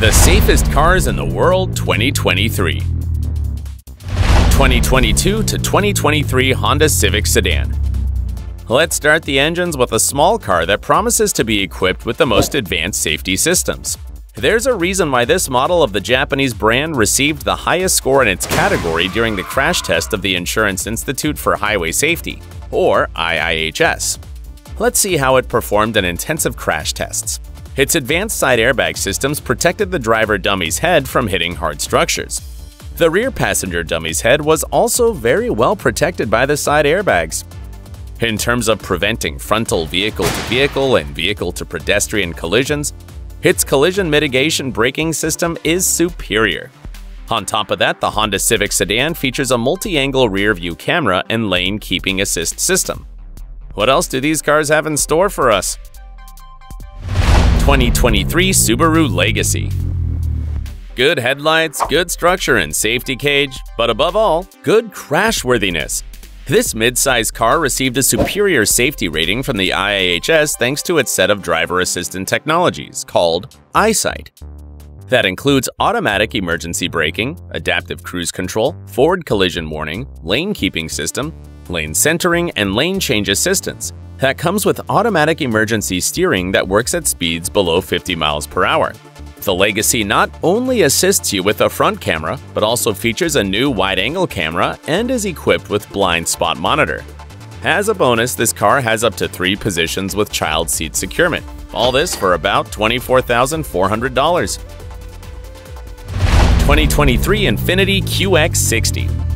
The Safest Cars in the World 2023. 2022 to 2023 Honda Civic Sedan. Let's start the engines with a small car that promises to be equipped with the most advanced safety systems. There's a reason why this model of the Japanese brand received the highest score in its category during the crash test of the Insurance Institute for Highway Safety, or IIHS. Let's see how it performed in intensive crash tests. Its advanced side airbag systems protected the driver dummy's head from hitting hard structures. The rear passenger dummy's head was also very well protected by the side airbags. In terms of preventing frontal vehicle-to-vehicle and vehicle-to-pedestrian collisions, its collision mitigation braking system is superior. On top of that, the Honda Civic Sedan features a multi-angle rear-view camera and lane-keeping assist system. What else do these cars have in store for us? 2023 Subaru Legacy. Good headlights, good structure and safety cage, but above all, good crashworthiness. This midsize car received a superior safety rating from the IIHS thanks to its set of driver-assistant technologies called Eyesight. That includes automatic emergency braking, adaptive cruise control, forward collision warning, lane-keeping system, lane centering, and lane change assistance. That comes with automatic emergency steering that works at speeds below 50 miles per hour. The Legacy not only assists you with a front camera, but also features a new wide-angle camera and is equipped with blind spot monitor. As a bonus, this car has up to 3 positions with child seat securement. All this for about $24,400. 2023 Infiniti QX60.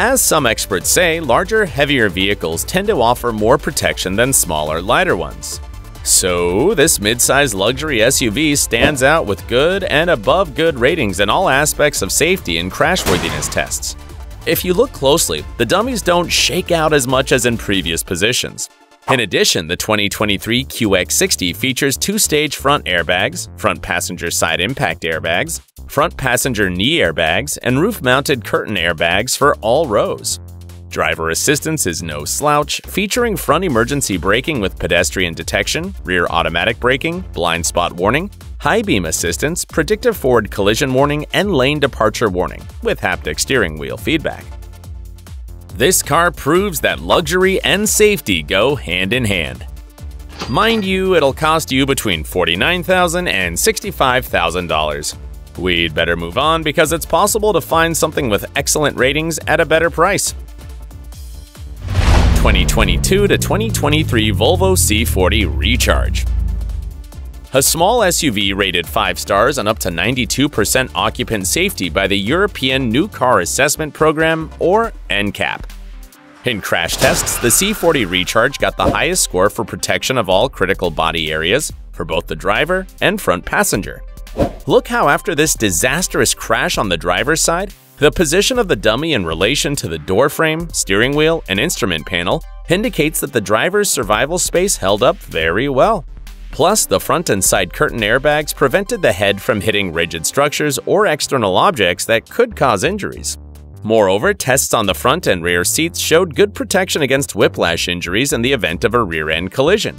As some experts say, larger, heavier vehicles tend to offer more protection than smaller, lighter ones. So, this midsize luxury SUV stands out with good and above good ratings in all aspects of safety and crashworthiness tests. If you look closely, the dummies don't shake out as much as in previous positions. In addition, the 2023 QX60 features 2-stage front airbags, front passenger side impact airbags, front passenger knee airbags, and roof-mounted curtain airbags for all rows. Driver assistance is no slouch, featuring front emergency braking with pedestrian detection, rear automatic braking, blind spot warning, high beam assistance, predictive forward collision warning, and lane departure warning, with haptic steering wheel feedback. This car proves that luxury and safety go hand in hand. Mind you, it'll cost you between $49,000 and $65,000. We'd better move on because it's possible to find something with excellent ratings at a better price. 2022 to 2023 Volvo C40 Recharge. A small SUV rated 5 stars and up to 92% occupant safety by the European New Car Assessment Program, or NCAP. In crash tests, the C40 Recharge got the highest score for protection of all critical body areas for both the driver and front passenger. Look how after this disastrous crash on the driver's side, the position of the dummy in relation to the doorframe, steering wheel, and instrument panel indicates that the driver's survival space held up very well. Plus, the front and side curtain airbags prevented the head from hitting rigid structures or external objects that could cause injuries. Moreover, tests on the front and rear seats showed good protection against whiplash injuries in the event of a rear-end collision.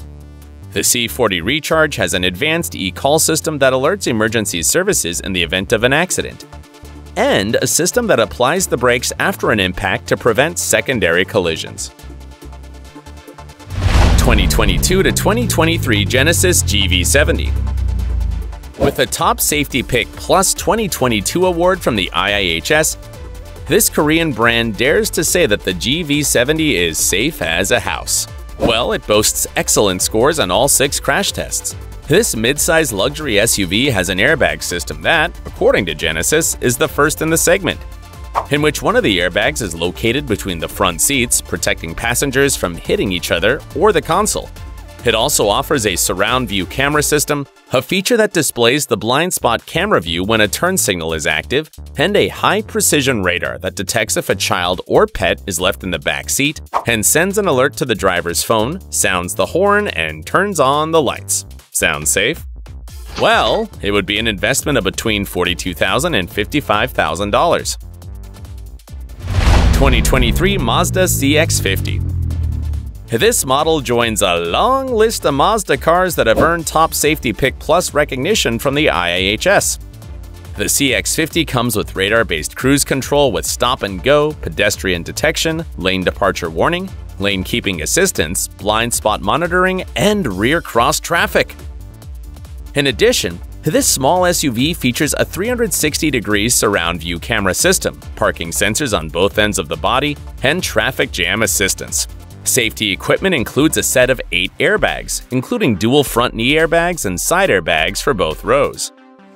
The C40 Recharge has an advanced e-call system that alerts emergency services in the event of an accident, and a system that applies the brakes after an impact to prevent secondary collisions. 2022 to 2023 Genesis GV70. With a top safety pick plus 2022 award from the IIHS, this Korean brand dares to say that the GV70 is safe as a house. Well, it boasts excellent scores on all 6 crash tests. This midsize luxury SUV has an airbag system that, according to Genesis, is the first in the segment, in which one of the airbags is located between the front seats, protecting passengers from hitting each other or the console. It also offers a surround view camera system, a feature that displays the blind spot camera view when a turn signal is active, and a high-precision radar that detects if a child or pet is left in the back seat and sends an alert to the driver's phone, sounds the horn, and turns on the lights. Sounds safe? Well, it would be an investment of between $42,000 and $55,000. 2023 Mazda CX-50. This model joins a long list of Mazda cars that have earned top Safety Pick Plus recognition from the IIHS. The CX-50 comes with radar-based cruise control with stop-and-go, pedestrian detection, lane departure warning, lane keeping assistance, blind spot monitoring, and rear cross traffic. In addition, this small SUV features a 360-degree surround view camera system, parking sensors on both ends of the body, and traffic jam assistance. Safety equipment includes a set of 8 airbags, including dual front knee airbags and side airbags for both rows.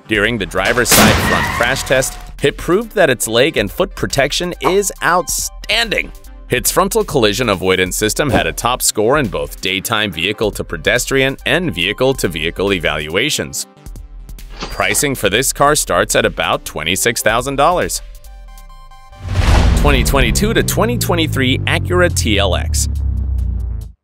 During the driver's side front crash test, it proved that its leg and foot protection is outstanding. Its frontal collision avoidance system had a top score in both daytime vehicle-to-pedestrian and vehicle-to-vehicle evaluations. Pricing for this car starts at about $26,000. 2022 to 2023 Acura TLX.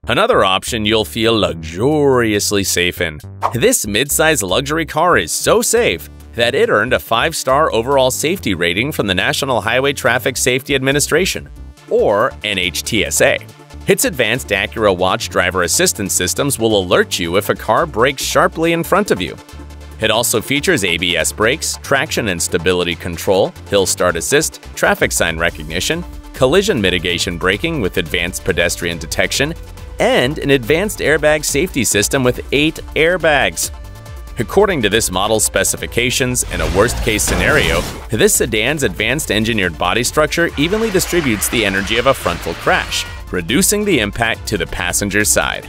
Another option you'll feel luxuriously safe in. This midsize luxury car is so safe that it earned a 5-star overall safety rating from the National Highway Traffic Safety Administration, or NHTSA. Its advanced Acura Watch driver assistance systems will alert you if a car brakes sharply in front of you. It also features ABS brakes, traction and stability control, hill start assist, traffic sign recognition, collision mitigation braking with advanced pedestrian detection, and an advanced airbag safety system with 8 airbags. According to this model's specifications, in a worst-case scenario, this sedan's advanced engineered body structure evenly distributes the energy of a frontal crash, reducing the impact to the passenger side.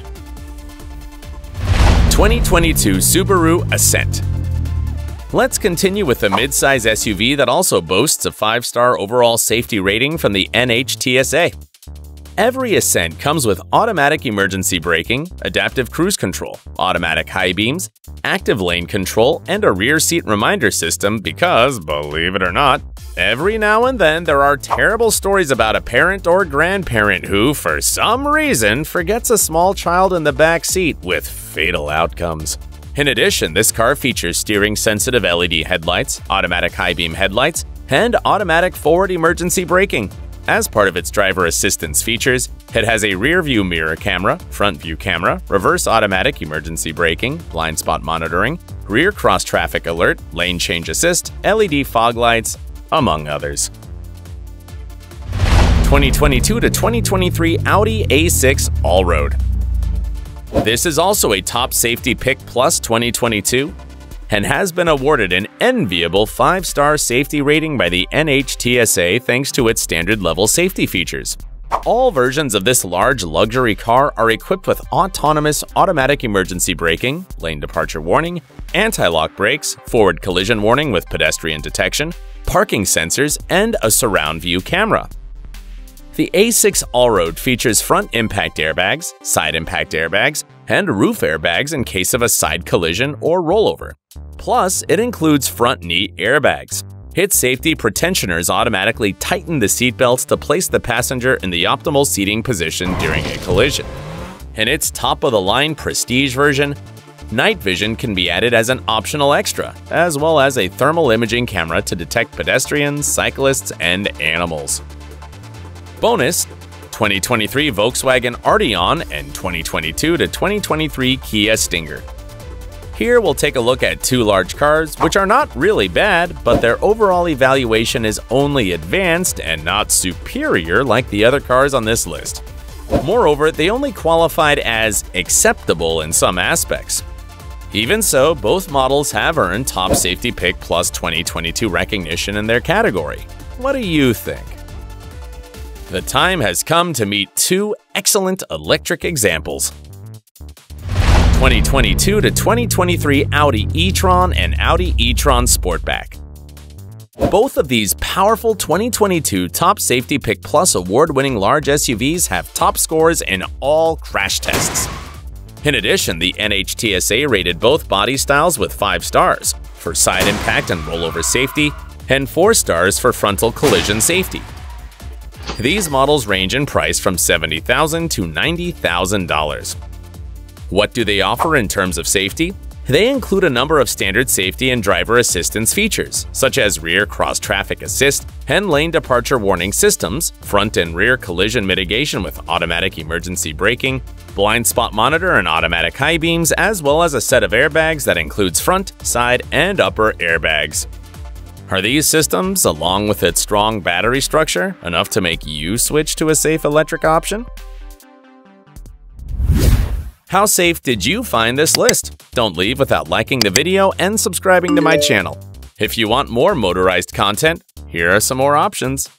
2022 Subaru Ascent. Let's continue with a midsize SUV that also boasts a 5-star overall safety rating from the NHTSA. Every Ascent comes with automatic emergency braking, adaptive cruise control, automatic high beams, active lane control, and a rear seat reminder system because, believe it or not, every now and then there are terrible stories about a parent or grandparent who, for some reason, forgets a small child in the back seat with fatal outcomes. In addition, this car features steering-sensitive LED headlights, automatic high-beam headlights, and automatic forward emergency braking. As part of its driver assistance features, it has a rear-view mirror camera, front-view camera, reverse automatic emergency braking, blind spot monitoring, rear cross-traffic alert, lane change assist, LED fog lights, among others. 2022 to 2023 Audi A6 Allroad. This is also a top safety pick plus 2022 and has been awarded an enviable 5-star safety rating by the NHTSA thanks to its standard-level safety features. All versions of this large luxury car are equipped with autonomous automatic emergency braking, lane departure warning, anti-lock brakes, forward collision warning with pedestrian detection, parking sensors, and a surround view camera. The A6 Allroad features front impact airbags, side impact airbags, and roof airbags in case of a side collision or rollover. Plus, it includes front knee airbags. Its safety pretensioners automatically tighten the seatbelts to place the passenger in the optimal seating position during a collision. In its top-of-the-line prestige version, night vision can be added as an optional extra, as well as a thermal imaging camera to detect pedestrians, cyclists, and animals. Bonus, 2023 Volkswagen Arteon and 2022 to 2023 Kia Stinger. Here we'll take a look at 2 large cars, which are not really bad, but their overall evaluation is only advanced and not superior like the other cars on this list. Moreover, they only qualified as acceptable in some aspects. Even so, both models have earned top safety pick plus 2022 recognition in their category. What do you think? The time has come to meet 2 excellent electric examples. 2022 to 2023 Audi e-tron and Audi e-tron Sportback. Both of these powerful 2022 Top Safety Pick Plus award-winning large SUVs have top scores in all crash tests. In addition, the NHTSA rated both body styles with 5 stars for side impact and rollover safety, and 4 stars for frontal collision safety. These models range in price from $70,000 to $90,000. What do they offer in terms of safety? They include a number of standard safety and driver assistance features, such as rear cross-traffic assist and lane departure warning systems, front and rear collision mitigation with automatic emergency braking, blind spot monitor and automatic high beams, as well as a set of airbags that includes front, side, and upper airbags. Are these systems, along with its strong battery structure, enough to make you switch to a safe electric option? How safe did you find this list? Don't leave without liking the video and subscribing to my channel. If you want more motorized content, here are some more options.